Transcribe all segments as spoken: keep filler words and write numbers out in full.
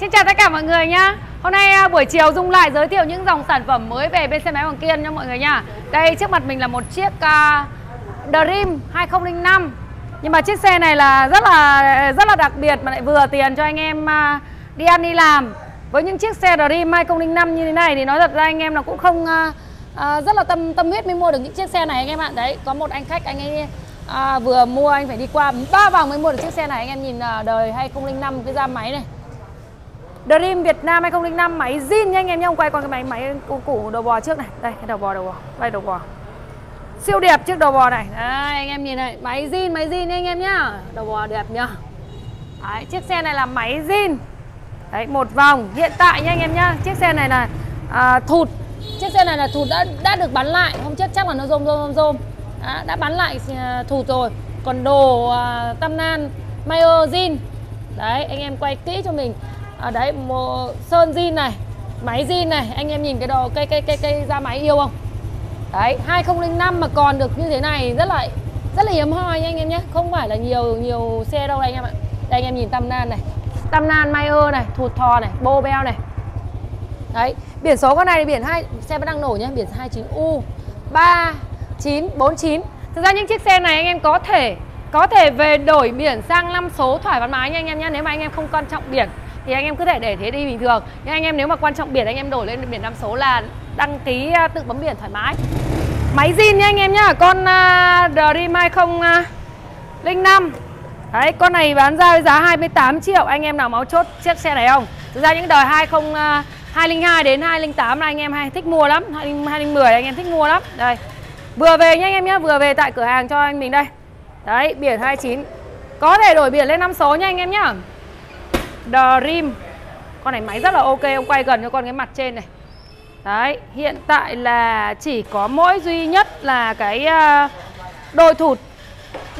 Xin chào tất cả mọi người nhá. Hôm nay buổi chiều Dung lại giới thiệu những dòng sản phẩm mới về bên xe máy Hoàng Kiên nha mọi người nha. Đây trước mặt mình là một chiếc uh, Dream hai không không năm. Nhưng mà chiếc xe này là rất là rất là đặc biệt mà lại vừa tiền cho anh em uh, đi ăn đi làm. Với những chiếc xe Dream hai không không năm như thế này thì nói thật ra anh em là cũng không uh, uh, rất là tâm tâm huyết mới mua được những chiếc xe này anh em ạ. Đấy, có một anh khách anh ấy uh, vừa mua, anh phải đi qua ba vòng mới mua được chiếc xe này. Anh em nhìn uh, đời hai không không năm cái da máy này. Dream Việt Nam hai không không năm máy zin nha anh em nhé. Quay con cái máy máy cũ đầu bò trước này. Đây cái đầu bò đầu bò. Đây đầu bò. Siêu đẹp chiếc đầu bò này. Đấy, anh em nhìn này, máy zin máy zin nha anh em nhá. Đầu bò đẹp nhá. Đấy, chiếc xe này là máy zin. Đấy, một vòng hiện tại nha anh em nhá. Chiếc xe này là à, thụt. Chiếc xe này là thụt đã đã được bán lại. Hôm trước chắc là nó rôm rôm rôm. Đã, đã bán lại thụt rồi. Còn đồ à, Tam Nan Mayo zin. Đấy, anh em quay kỹ cho mình. À đấy, một sơn zin này, máy zin này, anh em nhìn cái đồ cây cây cây cây da máy yêu không? Đấy, hai không không năm mà còn được như thế này rất là rất là hiếm hoi nha anh em nhé, không phải là nhiều nhiều xe đâu đây anh em ạ. Đây anh em nhìn Tam Nan này, Tam Nan Mayer này, thụt thò này, bô beo này. Đấy, biển số con này biển hai xe vẫn đang nổi nhá, biển hai chín U ba chín bốn chín. Thực ra những chiếc xe này anh em có thể có thể về đổi biển sang năm số thoải mái nha anh em nhé, nếu mà anh em không quan trọng biển thì anh em cứ thể để thế đi bình thường. Nhưng anh em nếu mà quan trọng biển, anh em đổi lên biển năm số là đăng ký tự bấm biển thoải mái. Máy zin nha anh em nhá. Con uh, Dream hai không không năm. Đấy, con này bán ra với giá hai mươi tám triệu. Anh em nào máu chốt chiếc xe này không? Thực ra những đời hai không hai không hai đến hai không không tám là anh em hay thích mua lắm, hai không một không anh em thích mua lắm. Đây. Vừa về nha anh em nhá, vừa về tại cửa hàng cho anh mình đây. Đấy, biển hai chín. Có thể đổi biển lên năm số nha anh em nhá. Dream. Con này máy rất là ok. Ông quay gần cho con cái mặt trên này. Đấy, hiện tại là chỉ có mỗi duy nhất là cái đôi thụt.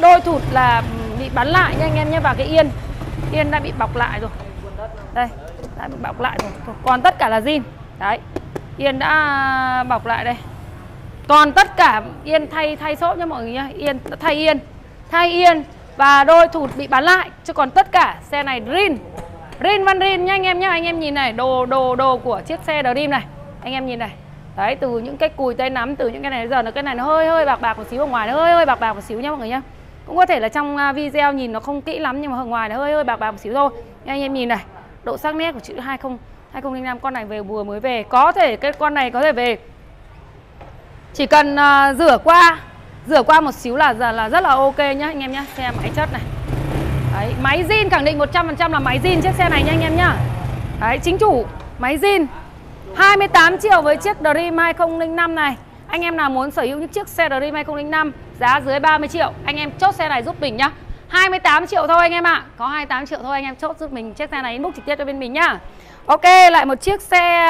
Đôi thụt là bị bắn lại nha anh em nhé. Và cái yên Yên đã bị bọc lại rồi. Đây, đã bị bọc lại rồi. Còn tất cả là zin. Đấy, yên đã bọc lại đây. Còn tất cả yên thay thay xốp nha mọi người nhé. Yên, thay yên Thay yên và đôi thụt bị bắn lại. Chứ còn tất cả xe này Dream Rin van rin nha anh em nhá. Anh em nhìn này, đồ đồ đồ của chiếc xe Dream này. Anh em nhìn này. Đấy, từ những cái cùi tay nắm, từ những cái này đến giờ nó cái này nó hơi hơi bạc bạc một xíu, ở ngoài nó hơi hơi bạc bạc một xíu nha mọi người nhá. Cũng có thể là trong video nhìn nó không kỹ lắm nhưng mà ở ngoài nó hơi hơi bạc bạc một xíu thôi. Anh em nhìn này, độ sắc nét của chữ hai không hai không không năm. Con này về vừa mới về, có thể cái con này có thể về chỉ cần uh, rửa qua, rửa qua một xíu là là rất là ok nhá anh em nhá. Xe máy chất này. Đấy, máy zin khẳng định một trăm phần trăm là máy zin chiếc xe này nha anh em nhá. Đấy, chính chủ máy zin. hai mươi tám triệu với chiếc Dream hai không không năm này. Anh em nào muốn sở hữu những chiếc xe Dream hai không không năm giá dưới ba mươi triệu, anh em chốt xe này giúp mình nhá. hai mươi tám triệu thôi anh em ạ. À. Có hai mươi tám triệu thôi anh em chốt giúp mình chiếc xe này, inbox trực tiếp cho bên mình nhá. Ok, lại một chiếc xe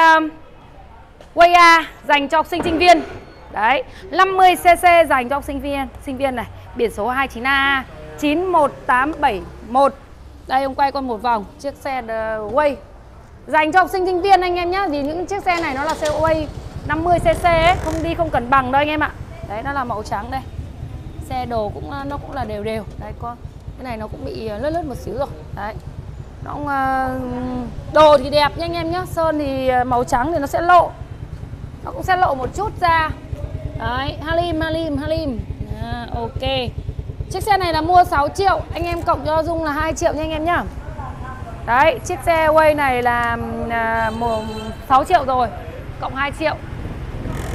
Wave A dành cho học sinh sinh viên. Đấy, năm mươi xê xê dành cho học sinh viên, sinh viên này, biển số hai chín A chín một tám bảy một. Đây ông quay con một vòng chiếc xe Wave dành cho học sinh sinh viên anh em nhé. Vì những chiếc xe này nó là xe Wave năm mươi xê xê ấy, không đi không cần bằng đâu anh em ạ. Đấy, nó là màu trắng đây. Xe đồ cũng nó cũng là đều đều. Đấy con, cái này nó cũng bị lướt lướt một xíu rồi. Đấy. Nó cũng, đồ thì đẹp nha anh em nhé. Sơn thì màu trắng thì nó sẽ lộ. Nó cũng sẽ lộ một chút ra. Đấy, Halim Halim Halim. À, ok. Chiếc xe này là mua sáu triệu, anh em cộng cho Dung là hai triệu nha anh em nhá. Đấy, chiếc xe Way này là à, sáu triệu rồi, cộng hai triệu.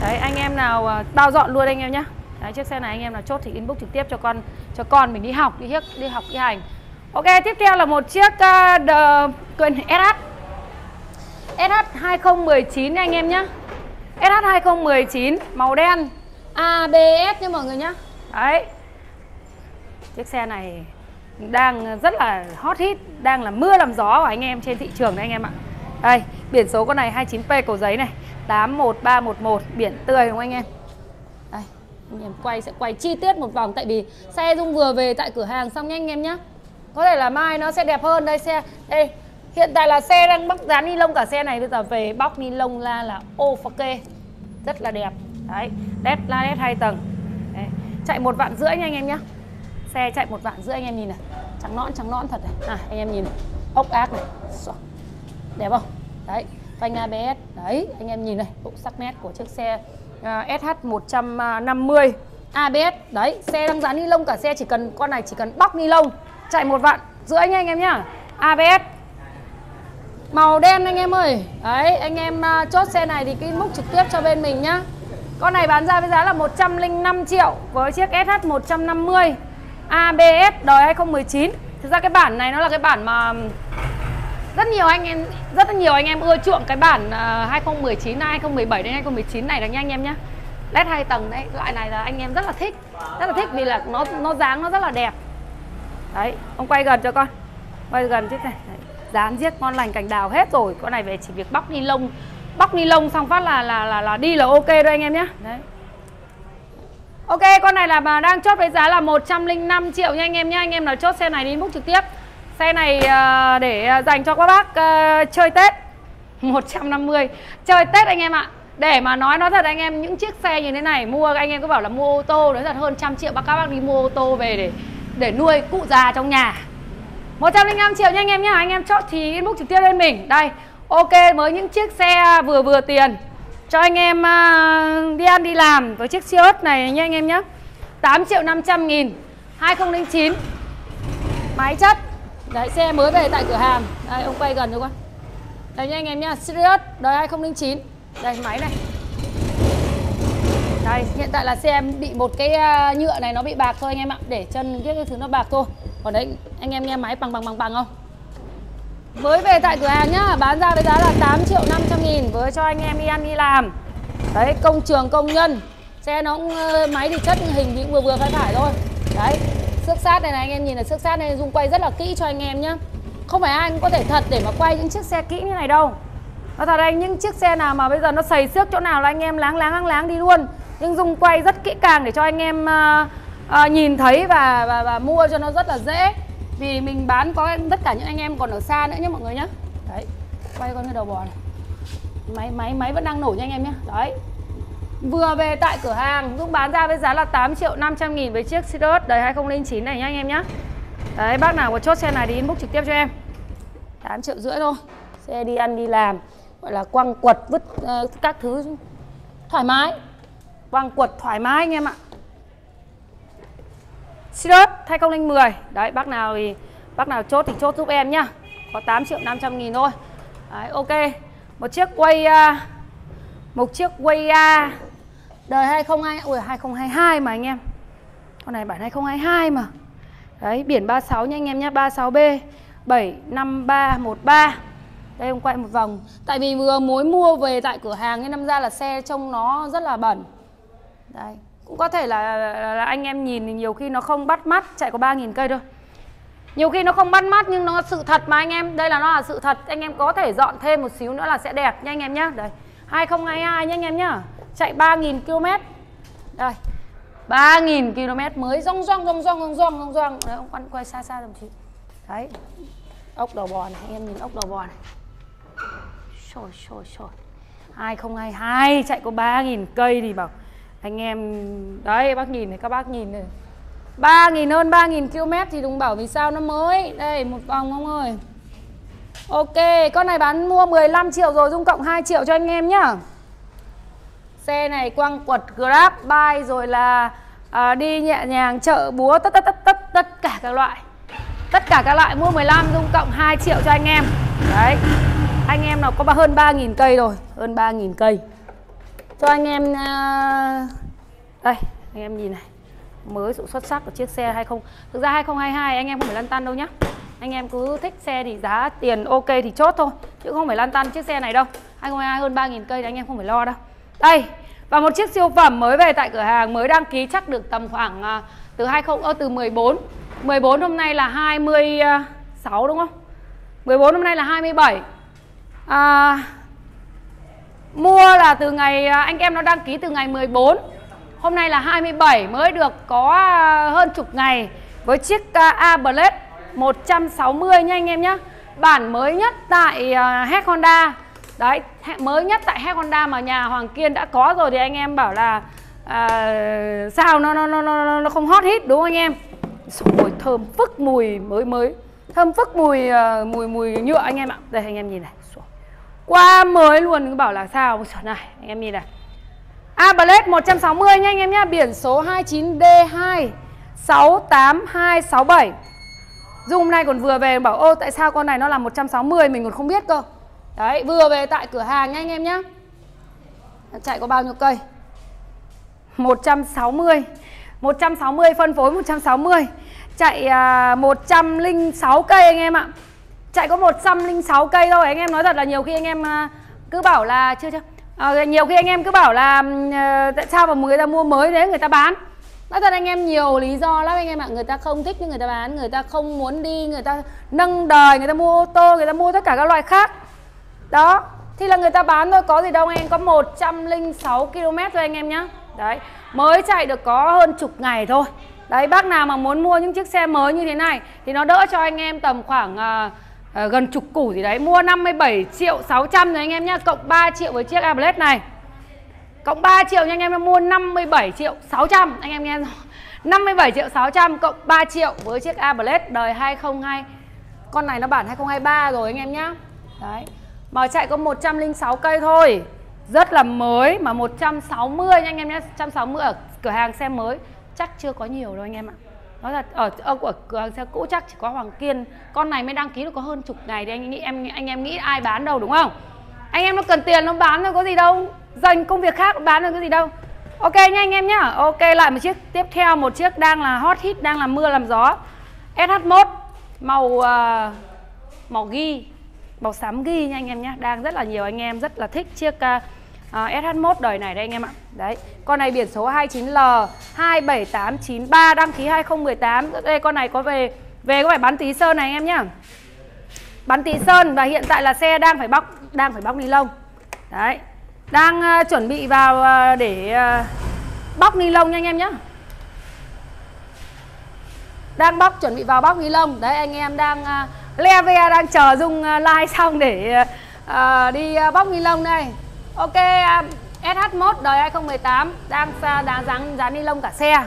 Đấy, anh em nào bao dọn luôn anh em nhá. Đấy, chiếc xe này anh em nào chốt thì inbox trực tiếp cho con cho con mình đi học, đi hiếc, đi học đi hành. Ok, tiếp theo là một chiếc uh, the, quên ét hát. ét hát hai không một chín anh em nhá. ét hát hai không một chín màu đen a bê ét nha mọi người nhá. Đấy. Chiếc xe này đang rất là hot hit, đang là mưa làm gió của anh em trên thị trường đấy anh em ạ. Đây, biển số con này hai chín P Cầu Giấy này, tám một ba một một, biển tươi đúng không anh em? Đây, anh em quay sẽ quay chi tiết một vòng tại vì xe Dung vừa về tại cửa hàng xong nha anh em nhá. Có thể là mai nó sẽ đẹp hơn đây xe. Đây, hiện tại là xe đang bóc dán ni lông cả xe này, bây giờ về bóc ni lông ra là ok. Rất là đẹp. Đấy, đét la đét hai tầng. Đấy, chạy một vạn rưỡi nha anh em nhá. Xe chạy một vạn rưỡi anh em nhìn này. Trắng nõn, trắng nõn thật này. À, anh em nhìn này. Ốc ác này. Đẹp không? Đấy, phanh a bê ét. Đấy, anh em nhìn này, bộ sắc nét của chiếc xe à, ét hát một trăm năm mươi a bê ét. Đấy, xe đang dán ni lông cả xe, chỉ cần con này chỉ cần bóc ni lông, chạy một vạn rưỡi anh em nhá. a bê ét màu đen anh em ơi. Đấy, anh em uh, chốt xe này thì inbox trực tiếp cho bên mình nhá. Con này bán ra với giá là một trăm lẻ năm triệu với chiếc ét hát một trăm năm mươi a bê ét đời hai không một chín. Thực ra cái bản này nó là cái bản mà rất nhiều anh em rất nhiều anh em ưa chuộng, cái bản uh, hai không một chín hai không một bảy đến hai không một chín này là nha anh em nhá. led hai tầng đấy, loại này là anh em rất là thích. Rất là thích vì là nó nó dáng nó rất là đẹp. Đấy, ông quay gần cho con. Quay gần chiếc này. Đấy. Dán giết ngon lành cành đào hết rồi. Con này về chỉ việc bóc ni lông, bóc ni lông xong phát là là là là đi là ok thôi anh em nhé. Đấy. Ok, con này là bà đang chốt với giá là một trăm lẻ năm triệu nha anh em nhé. Anh em nào chốt xe này đi inbox trực tiếp. Xe này uh, để dành cho các bác uh, chơi Tết. một trăm năm mươi chơi Tết anh em ạ. Để mà nói nó thật anh em, những chiếc xe như thế này mua anh em cứ bảo là mua ô tô, nói thật hơn một trăm triệu bác các bác đi mua ô tô về để để nuôi cụ già trong nhà. một trăm lẻ năm triệu nha anh em nhé. Anh em chốt thì inbox trực tiếp lên mình. Đây, ok, với những chiếc xe vừa vừa tiền cho anh em uh, đi ăn đi làm với chiếc Sirius này nha anh em nhé. tám triệu năm trăm nghìn, hai không không chín, máy chất. Đấy, xe mới về tại cửa hàng. Đây, ông quay gần cho con. Đây nha anh em nhé, Sirius đời hai không không chín. Đây, máy này. Đây, hiện tại là xe em bị một cái nhựa này nó bị bạc thôi anh em ạ. Để chân cái thứ nó bạc thôi. Còn đấy, anh em nghe máy bằng bằng bằng bằng không? Mới về tại cửa hàng nhá, bán ra với giá là tám triệu năm trăm nghìn với cho anh em đi ăn đi làm. Đấy, công trường công nhân. Xe nó cũng, máy thì chất hình thì vừa vừa phải phải thôi. Đấy, xước sát này này, anh em nhìn là xước sát này, Dung quay rất là kỹ cho anh em nhá. Không phải ai cũng có thể thật để mà quay những chiếc xe kỹ như này đâu. Nó thật anh, những chiếc xe nào mà bây giờ nó sầy xước chỗ nào là anh em láng láng láng láng đi luôn. Nhưng Dung quay rất kỹ càng để cho anh em uh, À, nhìn thấy và, và, và mua cho nó rất là dễ. Vì mình bán có tất cả những anh em còn ở xa nữa nhé mọi người nhé. Đấy, quay con cái đầu bò này. Máy máy máy vẫn đang nổ nha anh em nhé. Đấy, vừa về tại cửa hàng, Dũng bán ra với giá là tám triệu năm trăm nghìn với chiếc Sirius đời hai không không chín này nha anh em nhé. Đấy, bác nào có chốt xe này thì inbox trực tiếp cho em. Tám triệu rưỡi thôi. Xe đi ăn đi làm, gọi là quăng quật vứt uh, các thứ thoải mái. Quăng quật thoải mái anh em ạ. Sirius hai không không mười. Đấy, bác nào thì bác nào chốt thì chốt giúp em nhá. Có tám triệu năm trăm nghìn thôi. Đấy, ok. Một chiếc Wave một chiếc Wave A đời hai không hai hai mà anh em. Con này bản hai không hai hai mà. Đấy, biển ba sáu nha anh em nhá, ba sáu B bảy năm ba một ba. Đây, ông quay một vòng. Tại vì vừa mới mua về tại cửa hàng nên năm ra là xe trông nó rất là bẩn. Đấy. Cũng có thể là, là, là anh em nhìn thì nhiều khi nó không bắt mắt. Chạy có ba nghìn cây thôi. Nhiều khi nó không bắt mắt nhưng nó sự thật mà anh em. Đây là nó là sự thật. Anh em có thể dọn thêm một xíu nữa là sẽ đẹp nha anh em nhá. Đây, hai không hai hai nha anh em nhá. Chạy ba nghìn ki lô mét. Đây, ba nghìn ki lô mét mới rong rong rong rong rong rong rong rong. Đấy, ông quay, quay xa xa đồng chí. Đấy, ốc đầu bò này. Anh em nhìn ốc đầu bò này. Trời trời trời, hai không hai hai chạy có ba nghìn cây thì bảo anh em. Đấy, bác nhìn này, các bác nhìn này, ba nghìn hơn ba nghìn ki lô mét thì đúng bảo vì sao nó mới. Đây, một vòng ông ơi. Ok, con này bán mua mười lăm triệu rồi, Dung cộng hai triệu cho anh em nhá. Xe này quăng quật Grab, bike rồi là à, đi nhẹ nhàng chợ búa, tất tất tất tất tất cả các loại. Tất cả các loại mua mười lăm, Dung cộng hai triệu cho anh em. Đấy, anh em nào có hơn ba nghìn cây rồi, hơn ba nghìn cây cho anh em. Đây, anh em nhìn này, mới sự xuất sắc của chiếc xe hai không. Thực ra hai không hai hai anh em không phải lăn tăn đâu nhá. Anh em cứ thích xe thì giá tiền ok thì chốt thôi, chứ không phải lăn tăn chiếc xe này đâu. hai không hai hai hơn ba nghìn cây thì anh em không phải lo đâu. Đây, và một chiếc siêu phẩm mới về tại cửa hàng, mới đăng ký chắc được tầm khoảng từ hai mươi, từ mười bốn mười bốn hôm nay là hai mươi sáu đúng không? mười bốn hôm nay là hai mươi bảy. À, mua là từ ngày, anh em nó đăng ký từ ngày mười bốn. Hôm nay là hai mươi bảy, mới được có hơn chục ngày. Với chiếc Airblade một trăm sáu mươi nha anh em nhé. Bản mới nhất tại hát e xê Honda. Đấy, mới nhất tại hát e xê Honda mà nhà Hoàng Kiên đã có rồi. Thì anh em bảo là à, sao nó, nó, nó, nó, nó không hot hit đúng không anh em? Rồi thơm phức mùi mới mới. Thơm phức mùi mùi mùi nhựa anh em ạ. Đây anh em nhìn này. Qua mới luôn, cứ bảo là sao này. Anh em nhìn này. Airblade một trăm sáu mươi nha anh em nhá. Biển số hai chín D hai sáu tám hai sáu bảy. Dung nay còn vừa về bảo ô tại sao con này nó là một trăm sáu mươi, mình còn không biết cơ. Đấy, vừa về tại cửa hàng nha anh em nhá. Chạy có bao nhiêu cây? một trăm sáu mươi. một trăm sáu mươi, phân phối một trăm sáu mươi. Chạy à, một trăm lẻ sáu cây anh em ạ. Chạy có một trăm lẻ sáu cây thôi. Anh em nói thật là nhiều khi anh em à, cứ bảo là chưa chưa. À, nhiều khi anh em cứ bảo là à, tại sao mà người ta mua mới thế, người ta bán. Nói thật anh em nhiều lý do lắm anh em ạ. Người ta không thích nhưng người ta bán, người ta không muốn đi, người ta nâng đời, người ta mua ô tô, người ta mua tất cả các loại khác. Đó, thì là người ta bán thôi, có gì đâu anh em. Có một trăm lẻ sáu ki lô mét thôi anh em nhá. Đấy, mới chạy được có hơn chục ngày thôi. Đấy, bác nào mà muốn mua những chiếc xe mới như thế này thì nó đỡ cho anh em tầm khoảng à, à, gần chục củ gì đấy. Mua năm mươi bảy triệu sáu trăm rồi anh em nhá. Cộng ba triệu với chiếc Airblade này. Cộng ba triệu nha anh em, mua năm mươi bảy triệu sáu trăm. Anh em nghe rồi, năm mươi bảy triệu sáu trăm cộng ba triệu với chiếc Airblade đời hai không hai. Con này nó bản hai không hai ba rồi anh em nhá. Đấy, mà chạy có một trăm lẻ sáu cây thôi. Rất là mới, mà một trăm sáu mươi nha anh em nhé. một trăm sáu mươi ở cửa hàng xe mới chắc chưa có nhiều đâu anh em ạ. Nói thật ở, ở, ở cửa hàng xe cũ chắc chỉ có Hoàng Kiên. Con này mới đăng ký được có hơn chục ngày thì anh nghĩ em anh em nghĩ ai bán đâu đúng không? Anh em nó cần tiền nó bán thôi, có gì đâu. Dành công việc khác bán được cái gì đâu. Ok nha anh em nhá. Ok, lại một chiếc tiếp theo, một chiếc đang là hot hit, đang làm mưa làm gió. ét hát Mode màu uh, màu ghi, màu xám ghi nha anh em nhá. Đang rất là nhiều anh em rất là thích chiếc uh, ét hát Mode đời này đây anh em ạ. Đấy, con này biển số hai chín L hai bảy tám chín ba, đăng ký hai không một tám. Đây con này có về về có phải bán tí sơn này anh em nhá. Bán tí sơn và hiện tại là xe đang phải bóc đang phải bóc ni lông. Đấy, đang uh, chuẩn bị vào uh, để uh, bóc ni lông nha anh em nhé. Đang bóc, chuẩn bị vào bóc ni lông. Đấy, anh em đang uh, le ve, đang chờ Dung uh, like xong để uh, đi uh, bóc ni lông đây. Ok, uh, ét hát Mode đời hai không một tám đang uh, đang dán dán ni lông cả xe.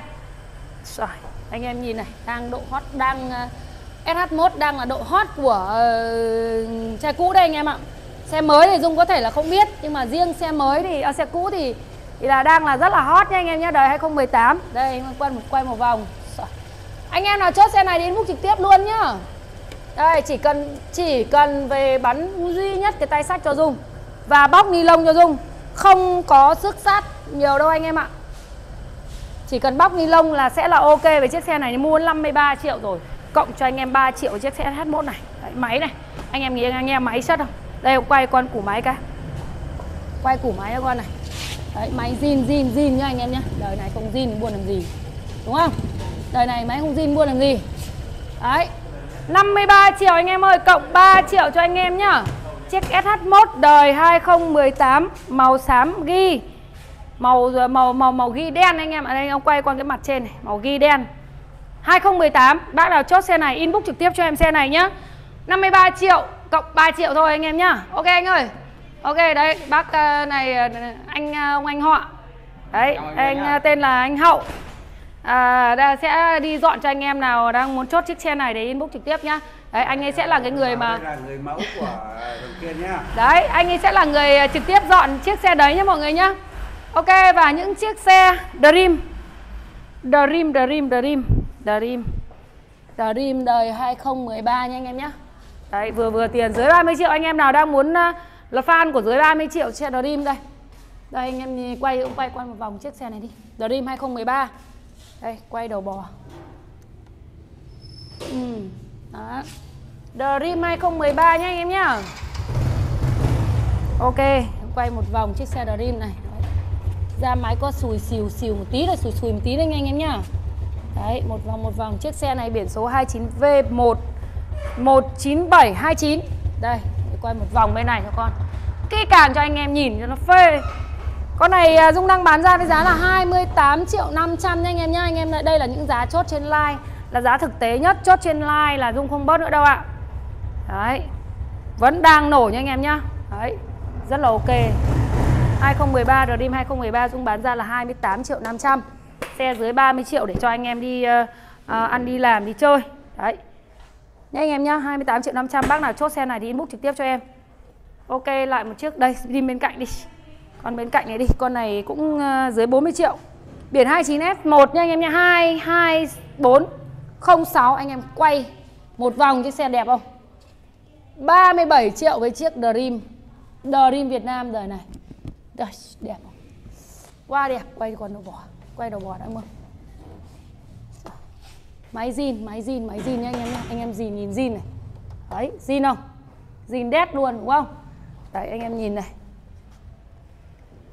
Rồi, anh em nhìn này, đang độ hot, đang uh, ét hát Mode đang là độ hot của uh, xe cũ đây anh em ạ. Xe mới thì Dung có thể là không biết, nhưng mà riêng xe mới thì à, xe cũ thì, thì là đang là rất là hot nha anh em nhé, đời hai không một tám. Đây, quay một quay một vòng. Anh em nào chốt xe này đến múc trực tiếp luôn nhá. Đây, chỉ cần chỉ cần về bắn duy nhất cái tay sắt cho Dung và bóc ni lông cho Dung, không có xước sắt nhiều đâu anh em ạ. Chỉ cần bóc ni lông là sẽ là ok về chiếc xe này. Mua năm mươi ba triệu rồi, cộng cho anh em ba triệu chiếc xe ét hát Mode này. Đấy, máy này, anh em nghĩ anh em máy chất không? Đây, quay con củ máy cái. Quay củ máy cho con này. Đấy, máy zin zin zin nha anh em nhé. Đời này không zin buồn làm gì, đúng không? Đời này máy không zin buồn làm gì. Đấy, năm mươi ba triệu anh em ơi, cộng ba triệu cho anh em nhá. Chiếc ét hát Mode đời hai không một tám màu xám ghi, Màu màu màu màu ghi đen anh em. Ở đây ông quay con cái mặt trên này, màu ghi đen hai không một tám. Bác nào chốt xe này inbox trực tiếp cho em xe này nhá. năm mươi ba triệu cộng ba triệu thôi anh em nhá. Ok anh ơi. Ok đấy, bác này anh ông anh họ. Đấy, anh, anh tên là anh Hậu. À, đây, sẽ đi dọn cho anh em nào đang muốn chốt chiếc xe này để inbox trực tiếp nhá. Đấy, anh ấy sẽ là cái người mà là người mẫu của Kiên nhá. Đấy, anh ấy sẽ là người trực tiếp dọn chiếc xe đấy nhá mọi người nhá. Ok, và những chiếc xe Dream. Dream Dream Dream Dream. Dream đời hai không một ba nha anh em nhá. Đấy, vừa vừa tiền dưới ba mươi triệu anh em nào đang muốn uh, là fan của dưới ba mươi triệu xe Dream đây. Đây anh em quay ông quay quay một vòng chiếc xe này đi. Dream hai không một ba. Đây, quay đầu bò. Ừ. Đó. Dream hai không một ba nhá anh em nhá. Ok, quay một vòng chiếc xe Dream này. Đấy. Ra máy có sùi xìu xìu một tí rồi, sùi sùi một tí đấy anh em nhá. Đấy, một vòng một vòng chiếc xe này biển số hai chín V một một chín bảy hai chín. Đây, quay một vòng bên này cho con kỹ càng cho anh em nhìn cho nó phê. Con này Dung đang bán ra với giá là hai mươi tám triệu năm trăm nha anh em nhá. Anh em lại đây là những giá chốt trên live, là giá thực tế nhất, chốt trên live là Dung không bớt nữa đâu ạ. Đấy, vẫn đang nổ nha anh em nhá. Đấy, rất là ok. Hai không một ba Dream hai không một ba Dung bán ra là hai mươi tám triệu năm trăm. Xe dưới ba mươi triệu để cho anh em đi uh, uh, ăn đi làm đi chơi. Đấy, nhé anh em nhá. Hai mươi tám triệu năm trăm. Bác nào chốt xe này thì inbox trực tiếp cho em. Ok, lại một chiếc đây, đi bên cạnh đi. Con bên cạnh này đi, con này cũng dưới bốn mươi triệu. Biển hai mươi chín S một nha anh em nha, hai hai bốn không sáu. Anh em quay một vòng chiếc xe đẹp không? ba mươi bảy triệu với chiếc Dream. Dream Việt Nam đời này. Đời, đẹp không? Quá đẹp, quay con đầu bò, quay đầu bò đã mơ. Máy zin, máy zin, máy zin nha anh em nha. Anh em gì nhìn zin này. Đấy, zin không? Zin đét luôn đúng không? Đấy anh em nhìn này.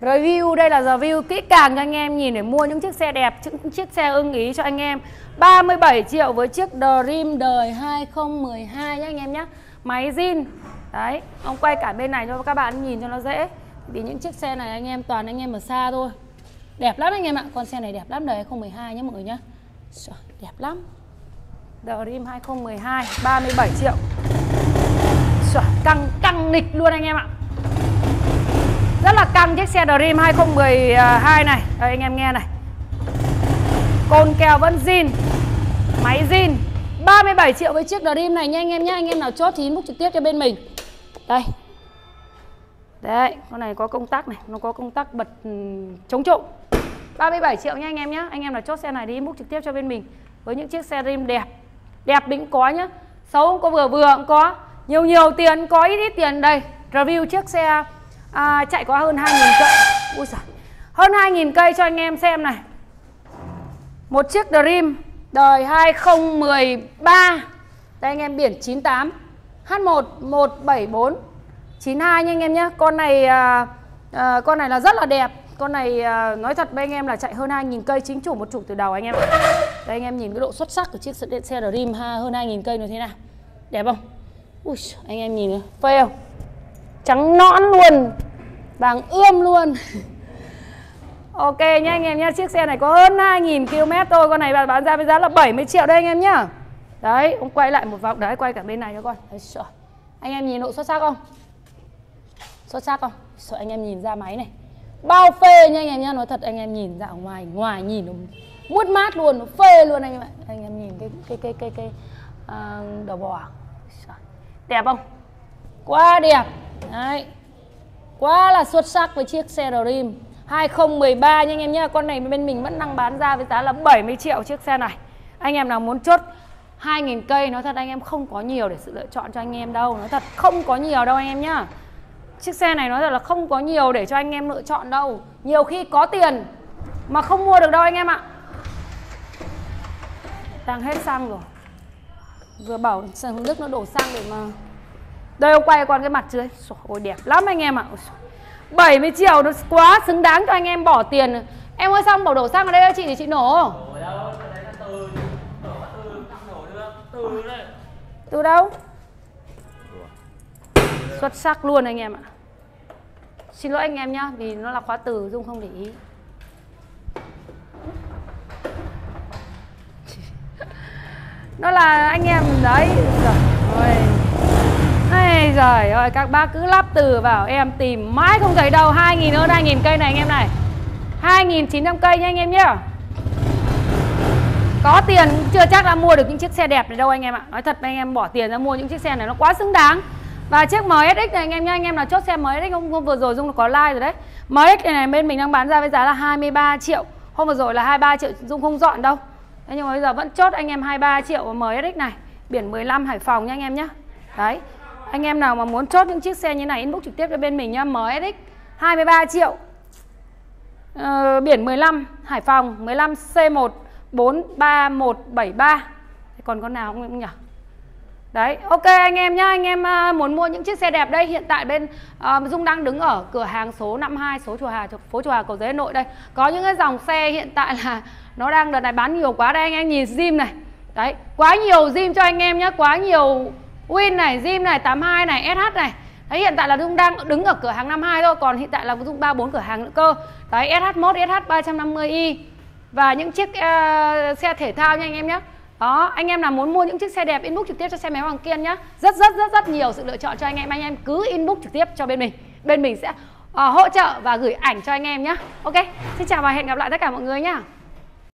Review, đây là review kỹ càng cho anh em nhìn để mua những chiếc xe đẹp, những chiếc xe ưng ý cho anh em. Ba mươi bảy triệu với chiếc Dream đời hai không một hai nhé anh em nhé. Máy zin. Đấy, ông quay cả bên này cho các bạn nhìn cho nó dễ. Vì những chiếc xe này anh em toàn anh em ở xa thôi. Đẹp lắm anh em ạ, con xe này đẹp lắm đời hai không một hai nhé mọi người nhé. Đẹp lắm. Dream hai không một hai, ba mươi bảy triệu. Căng, căng nịch luôn anh em ạ. Rất là căng chiếc xe Dream hai không một hai này. Đây anh em nghe này. Côn kèo vẫn zin. Máy zin. Ba mươi bảy triệu với chiếc Dream này nha anh em nhé. Anh em nào chốt thì inbox trực tiếp cho bên mình. Đây. Đấy, con này có công tắc này, nó có công tắc bật chống trộm. Ba mươi bảy triệu nha anh em nhé. Anh em nào chốt xe này thì inbox trực tiếp cho bên mình. Với những chiếc xe Dream đẹp. Đẹp mình cũng có nhá. Xấu không có, vừa vừa cũng có. Nhiều nhiều tiền, có ít ít tiền đây. Review chiếc xe à, chạy có hơn hai nghìn cây. Ui giời. Hơn hai nghìn cây cho anh em xem này. Một chiếc Dream đời hai không một ba. Đây anh em biển chín tám H một một bảy bốn chín hai nha anh em nhé. Con này à, à, con này là rất là đẹp. Con này à, nói thật với anh em là chạy hơn hai nghìn cây chính chủ một chủ từ đầu anh em. Đây anh em nhìn cái độ xuất sắc của chiếc xe Dream ha, hơn hai nghìn cây như thế nào. Đẹp không? Ui, anh em nhìn này, phê không? Trắng nõn luôn, vàng ươm luôn. Ok nhá anh em nhá, chiếc xe này có hơn hai nghìn ki lô mét thôi. Con này bán ra với giá là bảy mươi triệu đây anh em nhá. Đấy, ông quay lại một vòng, đấy quay cả bên này cho con. Đấy, anh em nhìn độ xuất sắc không? Xuất sắc không? Sợ anh em nhìn ra máy này. Bao phê nha anh em nhá, nói thật anh em nhìn ra ở ngoài, ngoài nhìn nó mút mát luôn, nó phê luôn anh em ạ. Anh em nhìn cái cái cái cái cái à, đầu bò. Đẹp không? Quá đẹp. Đấy. Quá là xuất sắc với chiếc xe Dream hai không một ba nha anh em nhé. Con này bên mình vẫn đang bán ra với giá là bảy mươi triệu chiếc xe này. Anh em nào muốn chốt hai nghìn cây, nói thật anh em không có nhiều để sự lựa chọn cho anh em đâu. Nói thật không có nhiều đâu anh em nhá. Chiếc xe này nói thật là không có nhiều để cho anh em lựa chọn đâu. Nhiều khi có tiền mà không mua được đâu anh em ạ. Đang hết xăng rồi. Vừa bảo thằng Đức nó đổ xăng để mà. Đây ông quay con cái mặt dưới. Ôi đẹp lắm anh em ạ. bảy mươi triệu nó quá xứng đáng cho anh em bỏ tiền. Em ơi xong bảo đổ xăng ở đây chị thì chị nổ. Từ đâu? Xuất sắc luôn anh em ạ. Xin lỗi anh em nhá, vì nó là khóa từ Dung không để ý. Nó là anh em đấy. Ôi giời ơi, các bác cứ lắp từ vào em tìm mãi không thấy đâu. Hai nghìn, hơn hai nghìn cây này anh em này, hai nghìn chín trăm cây nha anh em nhé. Có tiền chưa chắc đã mua được những chiếc xe đẹp này đâu anh em ạ. Nói thật anh em bỏ tiền ra mua những chiếc xe này nó quá xứng đáng. Và chiếc em ét ích này anh em nhé. Anh em nào chốt xe em ét ích không, vừa rồi Dung có like rồi đấy. em ét ích này, này bên mình đang bán ra với giá là hai mươi ba triệu. Hôm vừa rồi là hai mươi ba triệu Dung không dọn đâu. Thế nhưng mà bây giờ vẫn chốt anh em hai mươi ba triệu em ét ích này. Biển mười lăm Hải Phòng nha anh em nhé. Đấy. Anh em nào mà muốn chốt những chiếc xe như này inbox trực tiếp cho bên mình nhá. em ét ích hai mươi ba triệu. Ờ, biển mười lăm Hải Phòng, mười lăm C một bốn ba một bảy ba. Còn con nào không nhỉ? Đấy, ok anh em nhá. Anh em muốn mua những chiếc xe đẹp đây. Hiện tại bên uh, Dung đang đứng ở cửa hàng số năm mươi hai, số Chùa Hà, phố Chùa Hà, Cầu Giấy, Hà Nội đây. Có những cái dòng xe hiện tại là nó đang đợt này bán nhiều quá đây anh em nhìn zin này. Đấy, quá nhiều zin cho anh em nhá, quá nhiều Win này, Dream này, tám hai này, ét hát này. Đấy, hiện tại là Dung đang đứng ở cửa hàng năm mươi hai thôi. Còn hiện tại là Dung ba bốn cửa hàng nữa cơ. Đấy, ét hát Mode, ét hát ba trăm năm mươi i. Và những chiếc uh, xe thể thao nha anh em nhé. Đó, anh em nào muốn mua những chiếc xe đẹp inbox trực tiếp cho xe máy Hoàng Kiên nhé. Rất rất rất rất nhiều sự lựa chọn cho anh em. Anh em cứ inbox trực tiếp cho bên mình. Bên mình sẽ uh, hỗ trợ và gửi ảnh cho anh em nhé. Ok, xin chào và hẹn gặp lại tất cả mọi người nhá.